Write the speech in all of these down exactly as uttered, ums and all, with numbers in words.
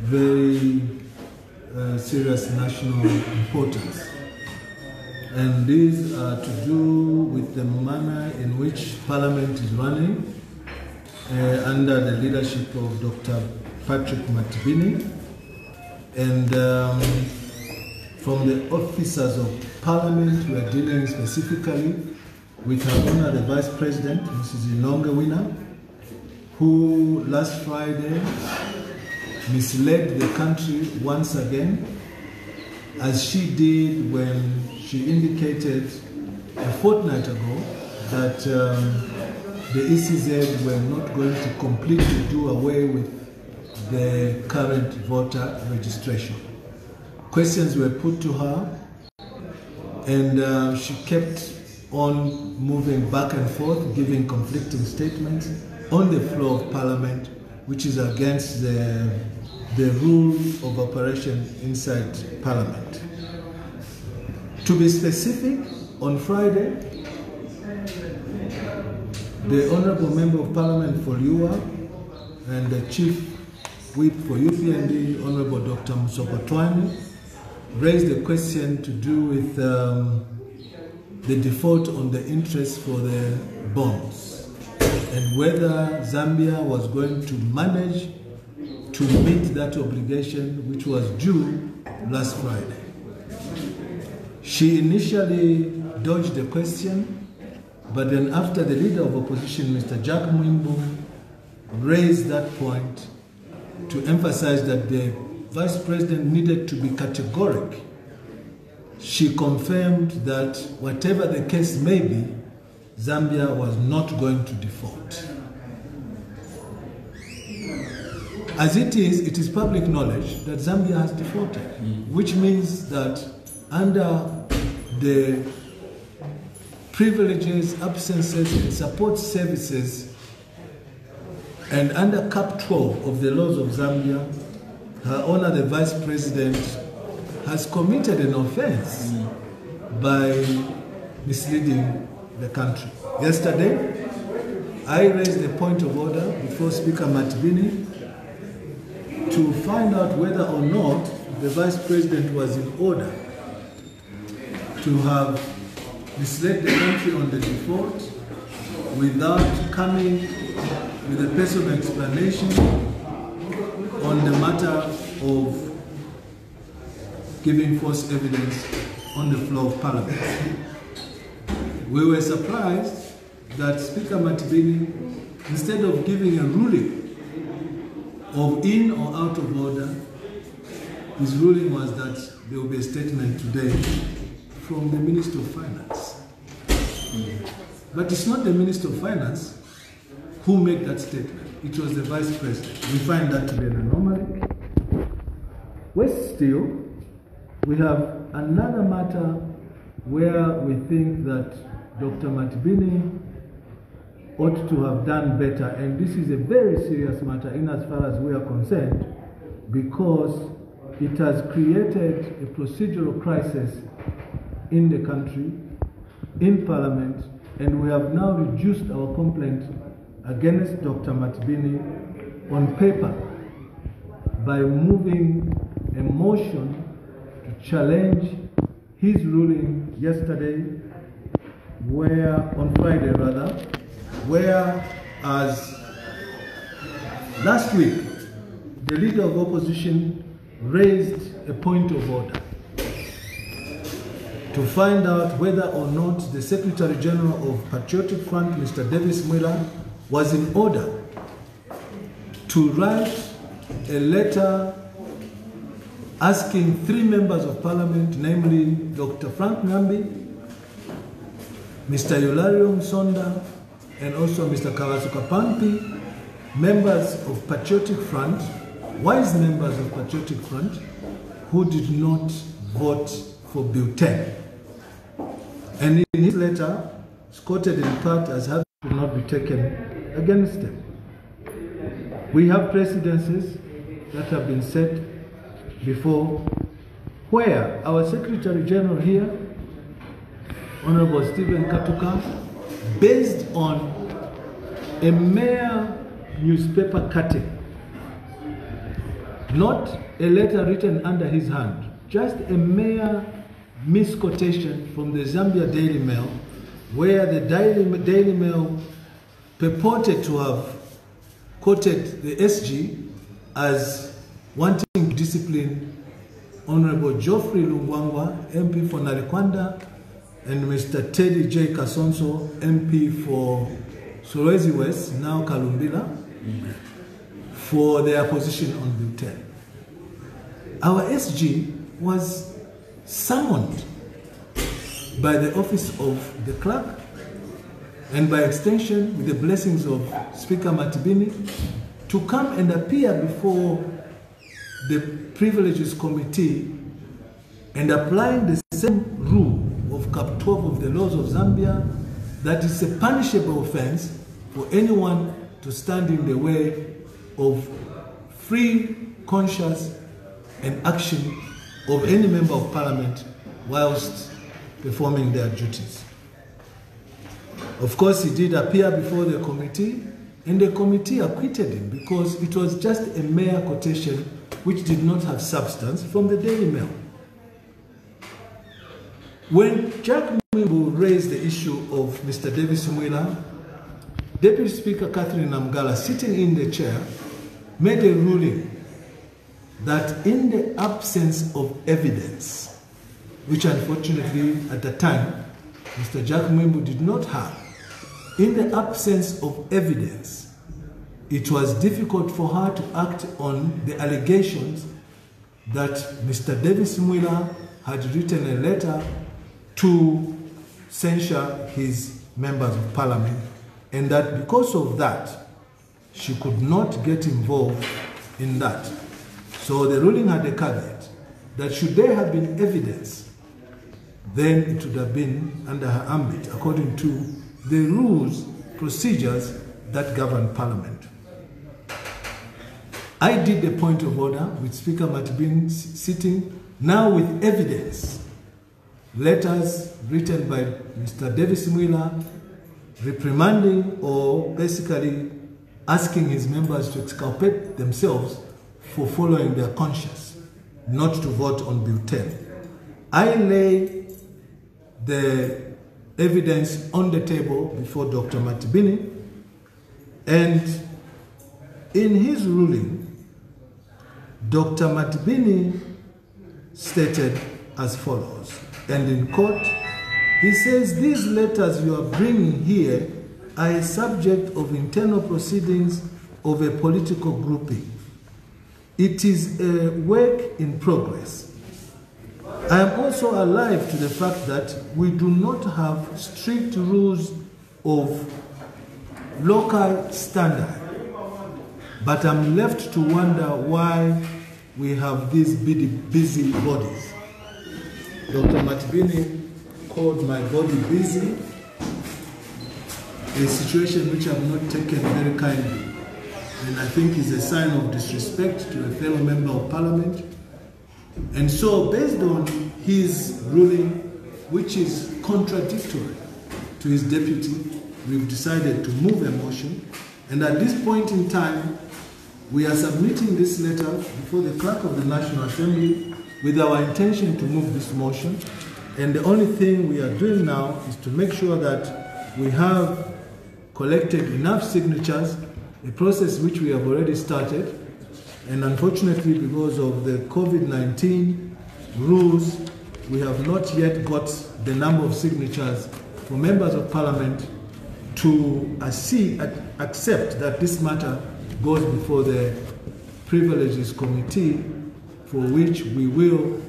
very uh, serious national importance. And these are to do with the manner in which Parliament is running uh, under the leadership of Doctor Patrick Matibini, and um, from the officers of Parliament, we are dealing specifically with Her Honor the Vice President, Missus Inonge Wina, who last Friday misled the country once again, as she did when she indicated a fortnight ago that um, the E C Z were not going to completely do away with the current voter registration. Questions were put to her, and uh, she kept on moving back and forth, giving conflicting statements on the floor of Parliament, which is against the, the rule of operation inside Parliament. To be specific, on Friday, the Honourable Member of Parliament for Luwa and the Chief Whip for U P N D, Honourable Doctor Musopatwani, raised the question to do with um, the default on the interest for the bonds, and whether Zambia was going to manage to meet that obligation which was due last Friday. She initially dodged the question, but then after the leader of opposition, Mister Jack Mwiimbu, raised that point to emphasize that the Vice President needed to be categoric, she confirmed that whatever the case may be, Zambia was not going to default. As it is, it is public knowledge that Zambia has defaulted, mm. which means that under the privileges, absences, and support services, and under Cap twelve of the laws of Zambia, Her Honor the Vice President has committed an offense mm. by misleading the country. Yesterday, I raised a point of order before Speaker Matibini to find out whether or not the Vice President was in order to have misled the country on the default without coming with a personal explanation on the matter of giving false evidence on the floor of Parliament. We were surprised that Speaker Matibini, instead of giving a ruling of in or out of order, his ruling was that there will be a statement today from the Minister of Finance. But it's not the Minister of Finance who made that statement. It was the Vice President. We find that to be an anomaly. Worse still, we have another matter where we think that Doctor Matibini ought to have done better, and this is a very serious matter in as far as we are concerned, because it has created a procedural crisis in the country, in Parliament, and we have now reduced our complaint against Doctor Matibini on paper by moving a motion to challenge his ruling yesterday, where, on Friday rather, whereas last week the leader of opposition raised a point of order to find out whether or not the Secretary General of Patriotic Front, Mister Davies Mwila, was in order to write a letter asking three members of Parliament, namely Doctor Frank Ngambi, Mister Elalio Musonda, and also Mister Kawasuka Pampi, members of Patriotic Front, wise members of Patriotic Front, who did not vote for Bill ten. And in his letter, quoted in part as having to not be taken against them. We have precedences that have been set before, where our Secretary General here, Honorable Stephen Katukas, based on a mere newspaper cutting, Not a letter written under his hand, just a mere misquotation from the Zambia Daily Mail, where the Daily, Daily Mail purported to have quoted the S G as wanting to discipline Honorable Geoffrey Lungwangwa, M P for Narikwanda, and Mister Teddy J. Kasonso, M P for Sulawesi West, now Kalumbila, for their position on Bill ten. Our S G was summoned by the office of the clerk, and by extension, with the blessings of Speaker Matibini, to come and appear before the Privileges Committee and applying the same rule of Cap twelve of the laws of Zambia, that is a punishable offense for anyone to stand in the way of free, conscious, and action of any member of parliament whilst performing their duties. Of course, he did appear before the committee, and the committee acquitted him because it was just a mere quotation which did not have substance from the Daily Mail. When Jack Mwiimbu raised the issue of Mister Davies Mwila, Deputy Speaker Catherine Namugala, sitting in the chair, made a ruling that in the absence of evidence, which unfortunately at the time Mister Jack Mwiimbu did not have, in the absence of evidence, it was difficult for her to act on the allegations that Mister Davies Mwila had written a letter to censure his members of parliament, and that because of that, she could not get involved in that. So the ruling had a caveat that should there have been evidence, then it would have been under her ambit according to the rules, procedures that govern parliament. I did the point of order with Speaker Matibini sitting, now with evidence, letters written by Mister Davies Mwila reprimanding or basically asking his members to exculpate themselves for following their conscience, not to vote on Bill ten. I lay the evidence on the table before Doctor Matibini, and in his ruling, Doctor Matibini stated as follows, and in court, he says, "These letters you are bringing here are a subject of internal proceedings of a political grouping. It is a work in progress. I am also alive to the fact that we do not have strict rules of local standard, but I'm left to wonder why we have these busy bodies." Doctor Matibini called my body busy, a situation which I've not taken very kindly, and I think is a sign of disrespect to a fellow member of parliament. And so based on his ruling, which is contradictory to his deputy, we've decided to move a motion. And at this point in time, we are submitting this letter before the clerk of the National Assembly with our intention to move this motion. And the only thing we are doing now is to make sure that we have collected enough signatures, a process which we have already started. And unfortunately, because of the COVID nineteen rules, we have not yet got the number of signatures for members of parliament to accept that this matter goes before the Privileges Committee, for which we will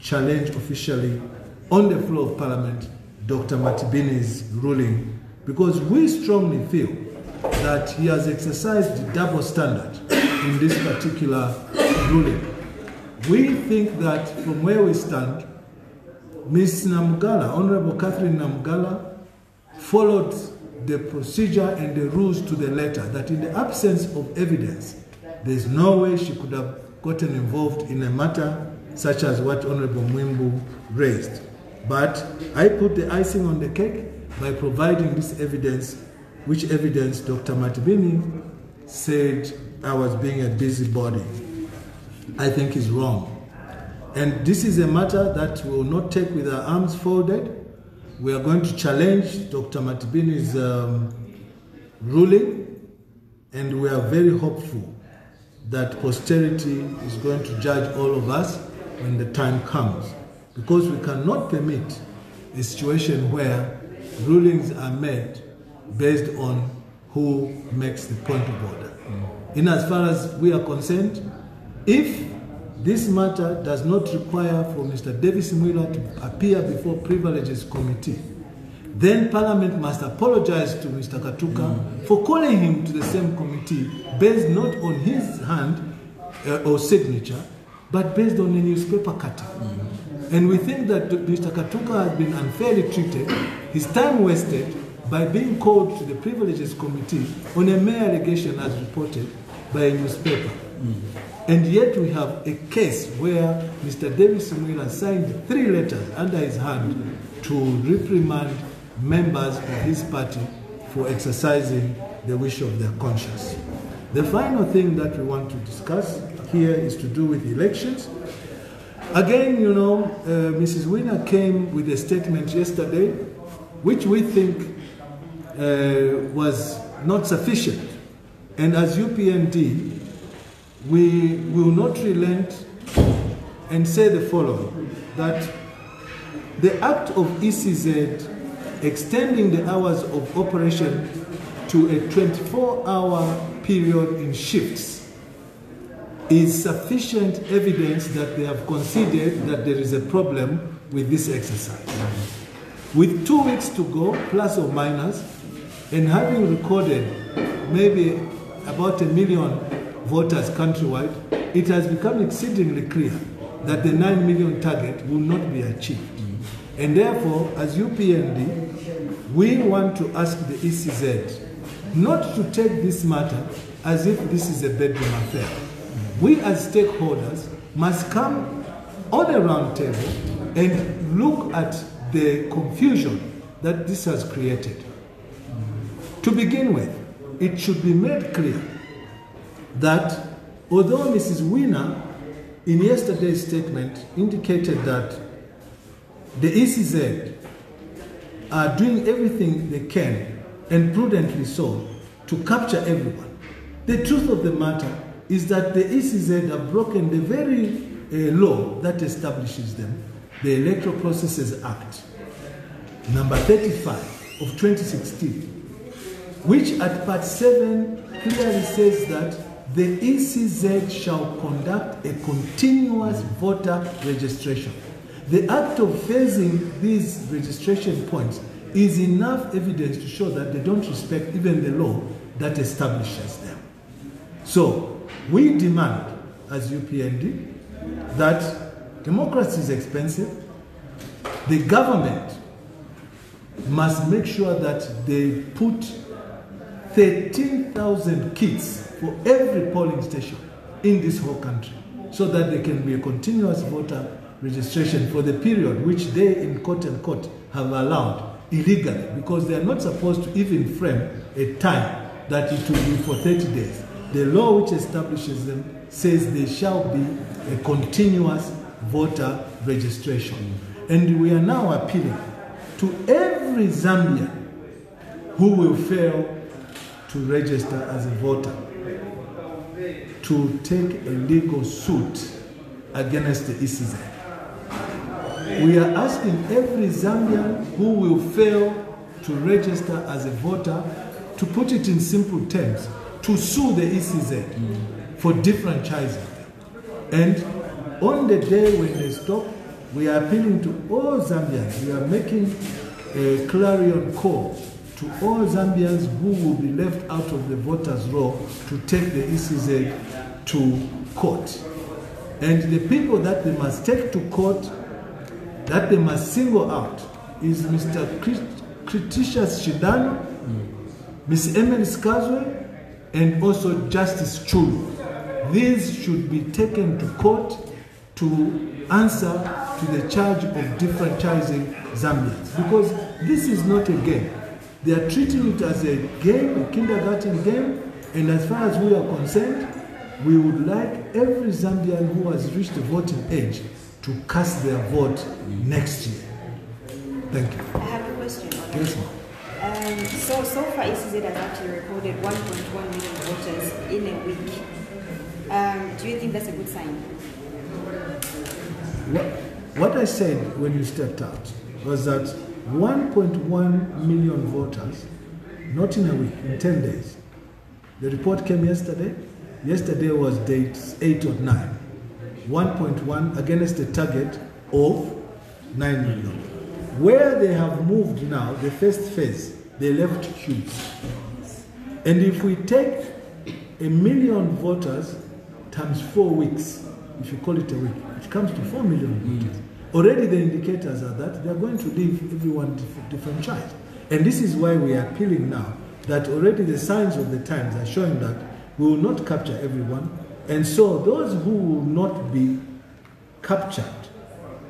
challenge officially on the floor of parliament Doctor Matibini's ruling, because we strongly feel that he has exercised the double standard in this particular ruling. We think that from where we stand, Miz Namugala, Honorable Catherine Namugala, followed the procedure and the rules to the letter, that in the absence of evidence, there's no way she could have gotten involved in a matter such as what Honorable Mwiimbu raised. But I put the icing on the cake by providing this evidence, which evidence Doctor Matibini said I was being a busybody. I think is wrong. And this is a matter that we will not take with our arms folded. We are going to challenge Doctor Matibini's um, ruling, and we are very hopeful that posterity is going to judge all of us when the time comes. Because we cannot permit a situation where rulings are made based on who makes the point of order. Mm. In as far as we are concerned, if this matter does not require for Mister Davies Mwila to appear before Privileges Committee, then Parliament must apologize to Mister Katuka mm. for calling him to the same committee based not on his hand uh, or signature, but based on a newspaper cutting. Mm. And we think that Mister Katuka has been unfairly treated, his time wasted, by being called to the Privileges Committee on a mere allegation as reported by a newspaper. Mm-hmm. And yet we have a case where Mister Davies Mwila signed three letters under his hand to reprimand members of his party for exercising the wish of their conscience. The final thing that we want to discuss here is to do with elections. Again, you know, uh, Missus Wina came with a statement yesterday which we think Uh, was not sufficient, and as U P N D we will not relent and say the following, that the act of E C Z extending the hours of operation to a twenty-four hour period in shifts is sufficient evidence that they have considered that there is a problem with this exercise. With two weeks to go, plus or minus, and having recorded maybe about a million voters countrywide, it has become exceedingly clear that the nine million target will not be achieved. Mm-hmm. And therefore, as U P N D, we want to ask the E C Z not to take this matter as if this is a bedroom affair. Mm-hmm. We as stakeholders must come on a round table and look at the confusion that this has created. To begin with, it should be made clear that although Missus Wina in yesterday's statement indicated that the E C Z are doing everything they can, and prudently so, to capture everyone, the truth of the matter is that the E C Z have broken the very uh, law that establishes them, the Electoral Processes Act, number thirty-five of twenty sixteen, which at part seven clearly says that the E C Z shall conduct a continuous voter registration. The act of phasing these registration points is enough evidence to show that they don't respect even the law that establishes them. So we demand, as U P N D, that democracy is expensive. The government must make sure that they put thirteen thousand kids for every polling station in this whole country so that there can be a continuous voter registration for the period which they, in quote unquote, have allowed illegally, because they are not supposed to even frame a time that it will be for thirty days. The law which establishes them says they shall be a continuous voter registration. And we are now appealing to every Zambian who will fail to register as a voter to take a legal suit against the E C Z. We are asking every Zambian who will fail to register as a voter, to put it in simple terms, to sue the E C Z mm. for disenfranchising them. And on the day when they stop, we are appealing to all Zambians. We are making a clarion call to all Zambians who will be left out of the voters' roll to take the E C Z to court. And the people that they must take to court, that they must single out, is Mister Kritisha Shindano, mm. Miss Emily Sikazwe, and also Justice Chulu. These should be taken to court to answer to the charge of disenfranchising Zambians. Because this is not a game. They are treating it as a game, a kindergarten game, and as far as we are concerned, we would like every Zambian who has reached the voting age to cast their vote next year. Thank you. I have a question on that. Yes, ma'am. Um, so, so far, E C Z has actually recorded one point one million voters in a week. Um, do you think that's a good sign? What, what I said when you stepped out was that one point one million voters, not in a week, in ten days. The report came yesterday. Yesterday was dates eight or nine. one point one against the target of nine million. Where they have moved now, the first phase, they left cubes. And if we take a million voters times four weeks, if you call it a week, it comes to four million voters. Mm. Already the indicators are that they are going to leave everyone disenfranchised. And this is why we are appealing now, that already the signs of the times are showing that we will not capture everyone. And so those who will not be captured,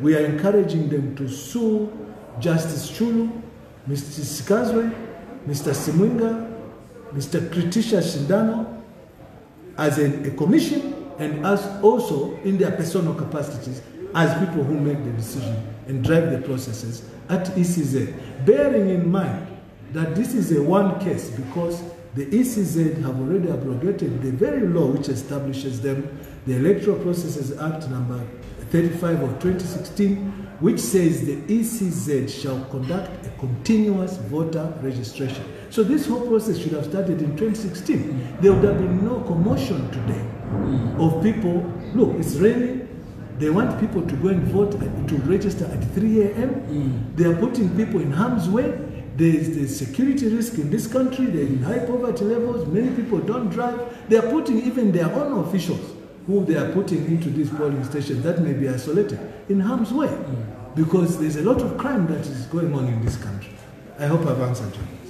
we are encouraging them to sue Justice Chulu, Mister Sikazwe, Mister Simwinga, Mister Kritisha Shindano as a, a commission, and as also in their personal capacities as people who make the decision and drive the processes at E C Z. Bearing in mind that this is a one case because the E C Z have already abrogated the very law which establishes them, the Electoral Processes Act number thirty-five of twenty sixteen, which says the E C Z shall conduct a continuous voter registration. So this whole process should have started in twenty sixteen. There would have been no commotion today of people, look, it's raining, they want people to go and vote, at, to register at three A M They are putting people in harm's way. There is the security risk in this country, they're in high poverty levels, many people don't drive. They are putting even their own officials who they are putting into these polling stations that may be isolated in harm's way, because there's a lot of crime that is going on in this country. I hope I've answered you.